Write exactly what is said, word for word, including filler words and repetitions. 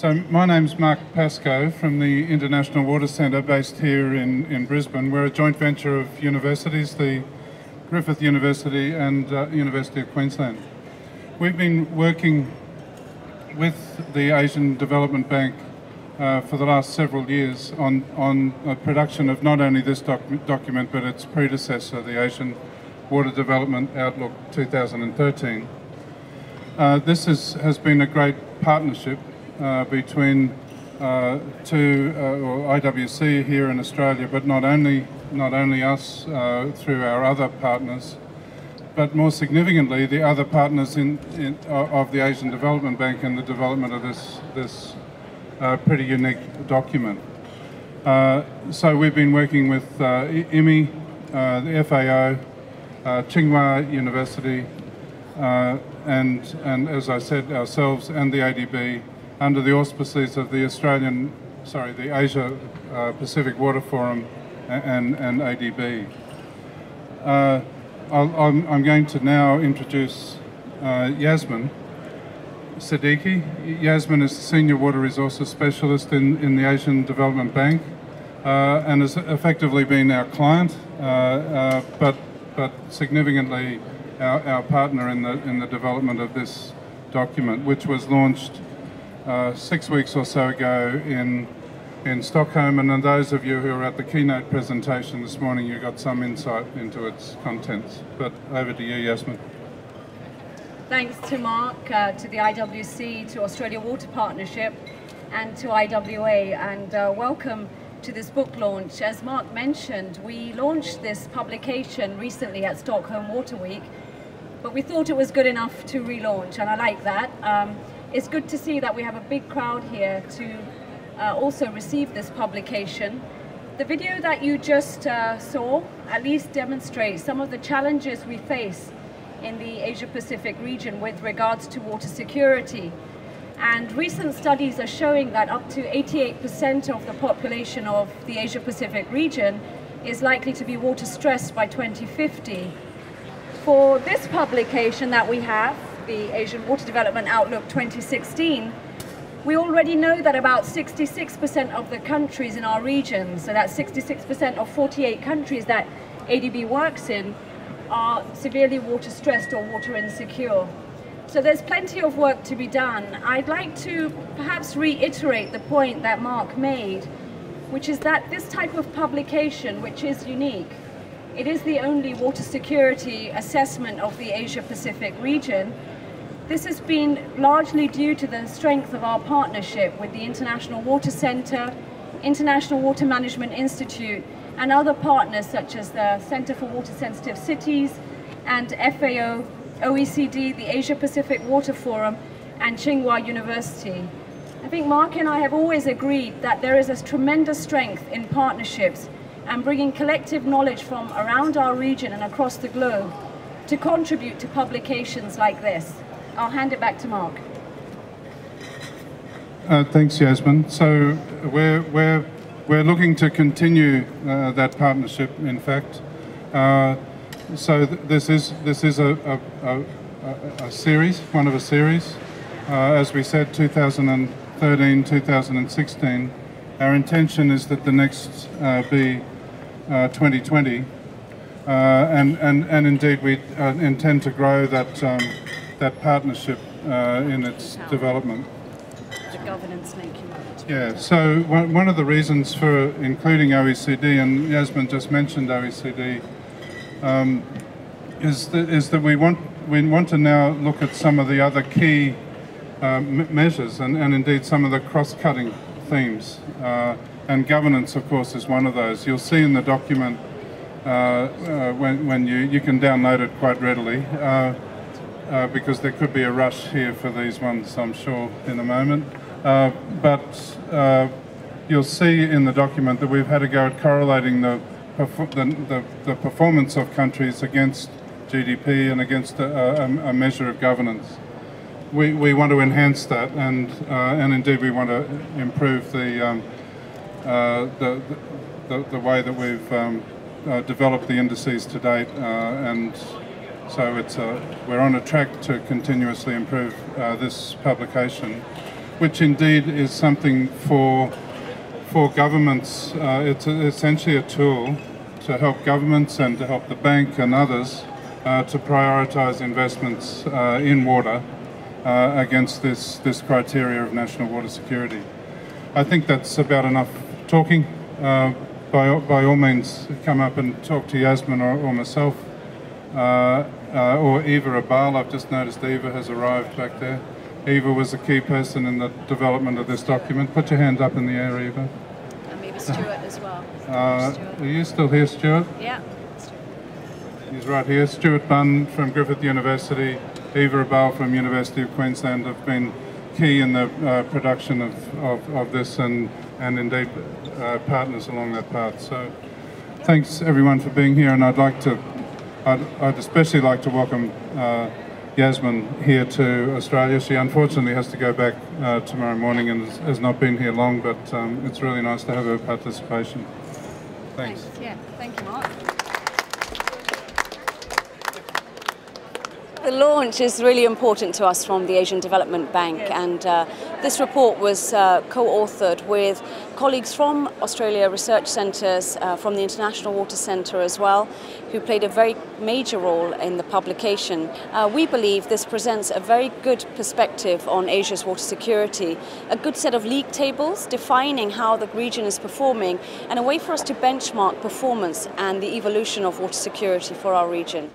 So my name's Mark Pascoe from the International Water Centre based here in, in Brisbane. We're a joint venture of universities, the Griffith University and uh, University of Queensland. We've been working with the Asian Development Bank uh, for the last several years on, on a production of not only this doc document but its predecessor, the Asian Water Development Outlook two thousand thirteen. Uh, this is, has been a great partnership uh, between uh, two, uh, or I W C here in Australia, but not only, not only us uh, through our other partners, but more significantly the other partners in, in, of the Asian Development Bank in the development of this, this uh, pretty unique document. Uh, so we've been working with uh, I M I, uh, the F A O, uh, Tsinghua University, uh, and, and as I said, ourselves and the A D B under the auspices of the Australian, sorry, the Asia uh, Pacific Water Forum and, and A D B. Uh, I'll, I'm, I'm going to now introduce uh, Yasmin Siddiqui. Yasmin is the Senior Water Resources Specialist in, in the Asian Development Bank uh, and has effectively been our client, uh, uh, but, but significantly our, our partner in the, in the development of this document, which was launched uh, six weeks or so ago in, in Stockholm. And then those of you who were at the keynote presentation this morning, you got some insight into its contents. But over to you, Yasmin. Thanks to Mark, uh, to the I W C, to Australia Water Partnership, and to I W A, and uh, welcome to this book launch. As Mark mentioned, we launched this publication recently at Stockholm Water Week, but we thought it was good enough to relaunch, and I like that. Um, it's good to see that we have a big crowd here to uh, also receive this publication. The video that you just uh, saw at least demonstrates some of the challenges we face in the Asia Pacific region with regards to water security. And recent studies are showing that up to eighty-eight percent of the population of the Asia Pacific region is likely to be water stressed by twenty fifty. For this publication that we have, the Asian Water Development Outlook twenty sixteen, we already know that about sixty-six percent of the countries in our region, so that's sixty-six percent of forty-eight countries that A D B works in, are severely water stressed or water insecure. So there's plenty of work to be done. I'd like to perhaps reiterate the point that Mark made, which is that this type of publication, which is unique, it is the only water security assessment of the Asia Pacific region. This has been largely due to the strength of our partnership with the International Water Centre, International Water Management Institute, and other partners such as the Centre for Water-Sensitive Cities and F A O, O E C D, the Asia Pacific Water Forum, and Tsinghua University. I think Mark and I have always agreed that there is a tremendous strength in partnerships and bringing collective knowledge from around our region and across the globe to contribute to publications like this. I'll hand it back to Mark. Uh, thanks, Yasmin. So we're, we're, we're looking to continue uh, that partnership, in fact. Uh, So th this is this is a, a, a, a series, one of a series. Uh, as we said, two thousand thirteen, two thousand sixteen. Our intention is that the next uh, be uh, twenty twenty, uh, and and and indeed we uh, intend to grow that um, that partnership uh, in its development. The governance making. Yeah. So one one of the reasons for including O E C D, and Yasmin just mentioned O E C D. Um, is, that, is that we want we want to now look at some of the other key uh, measures and, and indeed some of the cross-cutting themes, uh, and governance of course is one of those. You'll see in the document uh, uh, when, when you, you can download it quite readily, uh, uh, because there could be a rush here for these ones, I'm sure, in a moment, uh, but uh, you'll see in the document that we've had a go at correlating the The, the, the performance of countries against G D P and against a, a, a measure of governance. We, we want to enhance that, and uh, and indeed we want to improve the um, uh, the, the the way that we've um, uh, developed the indices to date, uh, and so it's a, we're on a track to continuously improve uh, this publication. which indeed is something for for governments. Uh, it's a, essentially a tool to help governments and to help the bank and others uh, to prioritise investments uh, in water uh, against this this criteria of national water security. I think that's about enough talking. Uh, by by all means, come up and talk to Yasmin or, or myself. Uh, uh, or Eva Abal. I've just noticed Eva has arrived back there. Eva was a key person in the development of this document. Put your hand up in the air, Eva. And maybe Stewart as well. Uh, Stewart. Are you still here, Stewart? Yeah. He's right here. Stewart Bunn from Griffith University, Eva Abal from University of Queensland have been key in the uh, production of, of, of this and, and indeed uh, partners along that path. So yeah. Thanks everyone for being here, and I'd like to I'd, I'd especially like to welcome uh, Yasmin here to Australia. She unfortunately has to go back uh, tomorrow morning and has not been here long, but um, it's really nice to have her participation. Thanks. Thanks. Yeah, thank you, Mark. The launch is really important to us from the Asian Development Bank, yes. and uh, this report was uh, co-authored with colleagues from Australia research centres, uh, from the International Water Centre as well, who played a very major role in the publication. Uh, we believe this presents a very good perspective on Asia's water security, a good set of league tables defining how the region is performing, and a way for us to benchmark performance and the evolution of water security for our region.